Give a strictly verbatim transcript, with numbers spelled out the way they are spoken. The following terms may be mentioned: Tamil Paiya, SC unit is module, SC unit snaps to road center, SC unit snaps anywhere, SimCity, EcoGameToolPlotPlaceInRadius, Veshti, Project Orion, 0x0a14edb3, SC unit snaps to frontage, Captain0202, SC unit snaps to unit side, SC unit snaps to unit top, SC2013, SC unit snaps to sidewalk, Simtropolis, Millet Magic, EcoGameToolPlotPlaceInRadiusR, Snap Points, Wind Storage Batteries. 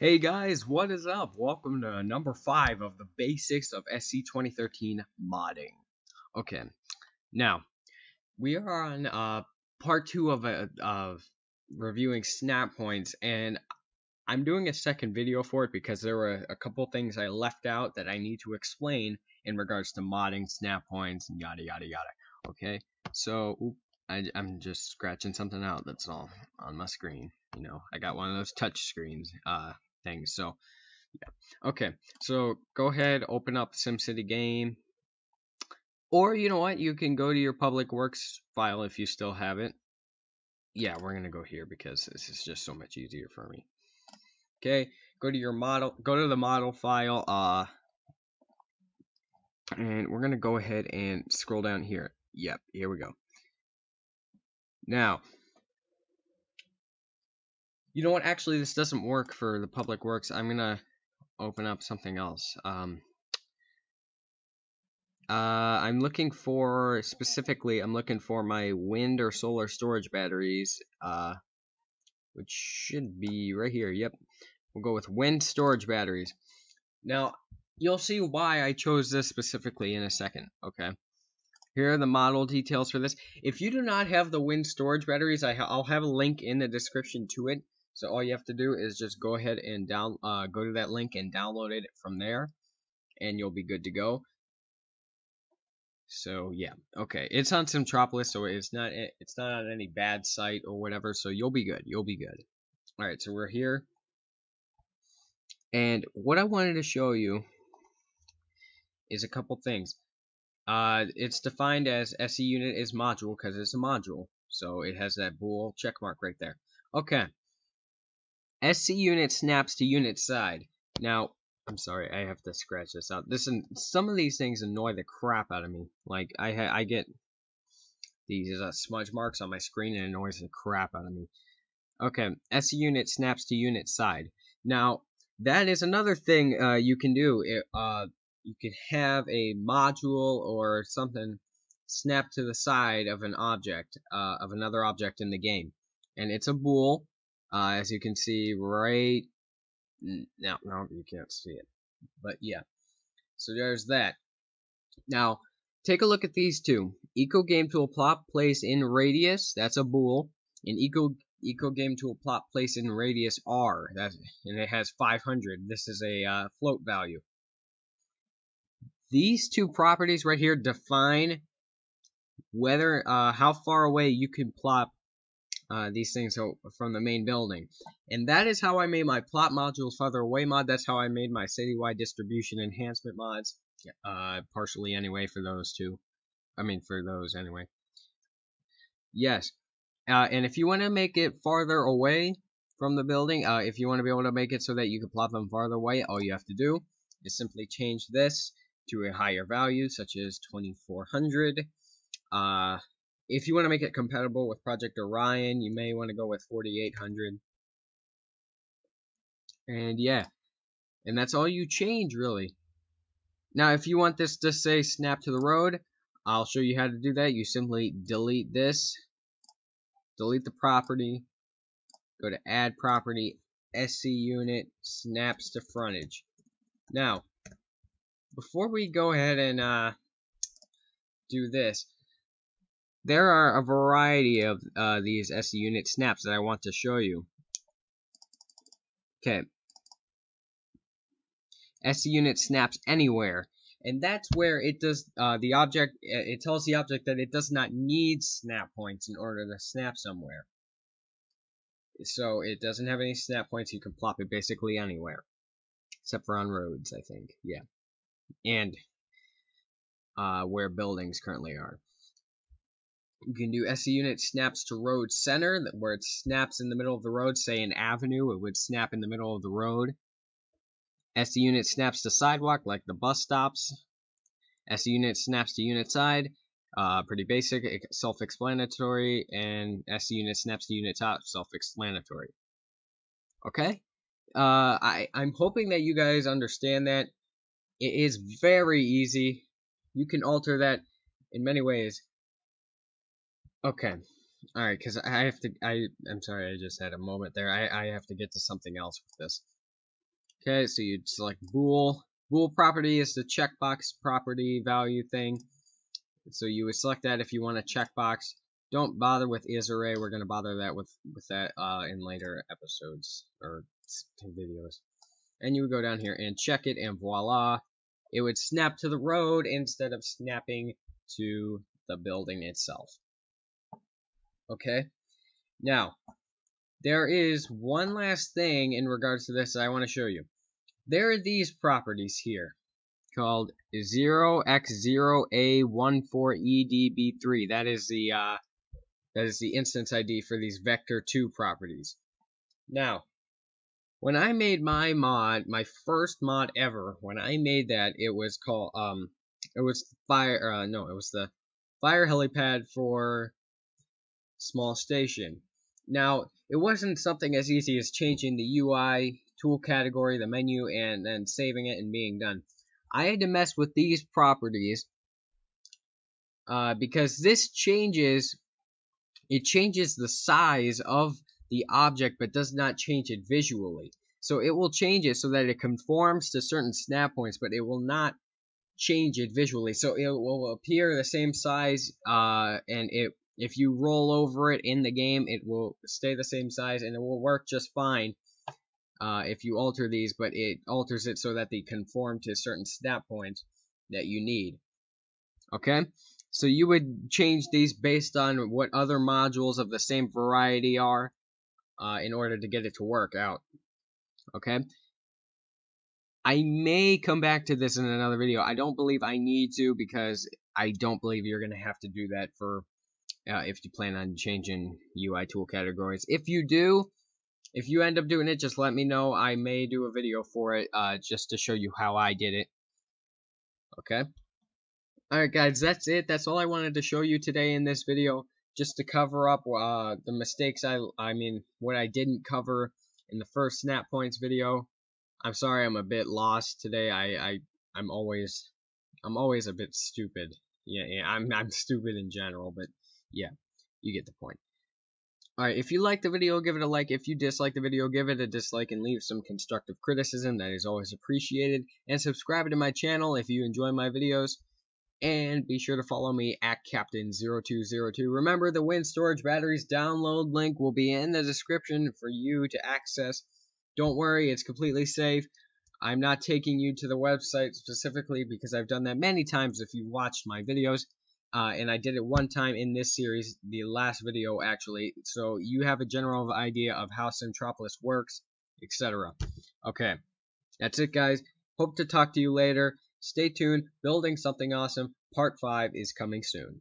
Hey guys, what is up? Welcome to number five of the basics of S C twenty thirteen modding. Okay, now we are on uh, part two of a, of reviewing snap points, and I'm doing a second video for it because there were a couple things I left out that I need to explain in regards to modding snap points and yada yada yada. Okay, so oops, I, I'm just scratching something out. That's all on my screen. You know, I got one of those touch screens. Uh, Things. So yeah. Okay, so go ahead, open up SimCity game, or you know what, you can go to your public works file if you still have it. Yeah, we're gonna go here because this is just so much easier for me. Okay, go to your model, go to the model file, uh and we're gonna go ahead and scroll down here. Yep, here we go. Now you know what, actually this doesn't work for the public works. I'm gonna open up something else. Um, uh, I'm looking for, specifically, I'm looking for my wind or solar storage batteries, uh, which should be right here. Yep, we'll go with wind storage batteries. Now, you'll see why I chose this specifically in a second, okay? Here are the model details for this. If you do not have the wind storage batteries, I ha I'll have a link in the description to it. So all you have to do is just go ahead and down, uh, go to that link and download it from there, and you'll be good to go. So yeah, okay, it's on Simtropolis, so it's not it's not on any bad site or whatever. So you'll be good. You'll be good. All right, so we're here, and what I wanted to show you is a couple things. Uh, it's defined as S C unit is module because it's a module, so it has that bool check mark right there. Okay. S C unit snaps to unit side. Now, I'm sorry, I have to scratch this out. This and some of these things annoy the crap out of me. Like I ha I get these uh, smudge marks on my screen and it annoys the crap out of me. Okay, S C unit snaps to unit side. Now, that is another thing uh, you can do. It, uh, you could have a module or something snap to the side of an object, uh, of another object in the game, and it's a bool. Uh, as you can see right now, no, you can't see it, but yeah, so there's that. Now, take a look at these two, EcoGameToolPlotPlaceInRadius, that's a bool, and Eco, EcoGameToolPlotPlaceInRadiusR, that's, and it has five hundred, this is a uh, float value. These two properties right here define whether, uh, how far away you can plot Uh, these things from the main building, and that is how I made my plot modules farther away mod. That's how I made my citywide distribution enhancement mods, uh, partially anyway for those two. I mean for those anyway. Yes, uh, and if you want to make it farther away from the building, uh, if you want to be able to make it so that you can plot them farther away, all you have to do is simply change this to a higher value, such as twenty-four hundred. Uh, If you want to make it compatible with Project Orion, you may want to go with forty-eight hundred. And yeah, and that's all you change really. Now if you want this to say snap to the road, I'll show you how to do that. You simply delete this, delete the property, go to add property, S C unit snaps to frontage. Now, before we go ahead and uh, do this, there are a variety of uh, these S C unit snaps that I want to show you. Okay. S C unit snaps anywhere. And that's where it does, uh, the object, it tells the object that it does not need snap points in order to snap somewhere. So it doesn't have any snap points. You can plop it basically anywhere. Except for on roads, I think. Yeah. And uh, where buildings currently are. You can do S C unit snaps to road center, where it snaps in the middle of the road, say an avenue, it would snap in the middle of the road. S C unit snaps to sidewalk, like the bus stops. S C unit snaps to unit side, uh, pretty basic, self-explanatory, and S C unit snaps to unit top, self-explanatory. Okay? Uh, I, I'm hoping that you guys understand that. It is very easy. You can alter that in many ways. Okay, all right, because I have to, I, I'm sorry, I just had a moment there. I, I have to get to something else with this. Okay, so you'd select bool. Bool property is the checkbox property value thing. So you would select that if you want a checkbox. Don't bother with is array. We're going to bother that with, with that uh, in later episodes or videos. And you would go down here and check it, and voila. It would snap to the road instead of snapping to the building itself. Okay? Now, there is one last thing in regards to this that I want to show you. There are these properties here called zero x zero a one four e d b three. That is the uh, that is the instance I D for these vector two properties. Now, when I made my mod, my first mod ever, when I made that, it was called um, it was fire. Uh, no, it was the fire helipad for small station. Now, it wasn't something as easy as changing the U I tool category, the menu, and then saving it and being done. I had to mess with these properties uh, because this changes, it changes the size of the object but does not change it visually. So it will change it so that it conforms to certain snap points, but it will not change it visually. So it will appear the same size, uh, and it if you roll over it in the game, it will stay the same size and it will work just fine uh, if you alter these, but it alters it so that they conform to certain snap points that you need. Okay? So you would change these based on what other modules of the same variety are uh, in order to get it to work out. Okay? I may come back to this in another video. I don't believe I need to because I don't believe you're going to have to do that for... Uh, if you plan on changing U I tool categories. If you do, if you end up doing it, just let me know. I may do a video for it uh, just to show you how I did it. Okay? Alright guys, that's it. That's all I wanted to show you today in this video, just to cover up uh, the mistakes I, I mean, what I didn't cover in the first Snap Points video. I'm sorry I'm a bit lost today. I, I, I'm always, I'm always a bit stupid. Yeah, yeah I'm, I'm stupid in general, but yeah, you get the point. Alright, if you like the video, give it a like. If you dislike the video, give it a dislike and leave some constructive criticism. That is always appreciated. And subscribe to my channel if you enjoy my videos. And be sure to follow me at Captain zero two zero two. Remember, the Wind Storage Batteries download link will be in the description for you to access. Don't worry, it's completely safe. I'm not taking you to the website specifically because I've done that many times if you watched my videos. Uh, and I did it one time in this series, the last video actually, so you have a general idea of how Simtropolis works, et cetera. Okay, that's it guys. Hope to talk to you later. Stay tuned. Building Something Awesome Part five is coming soon.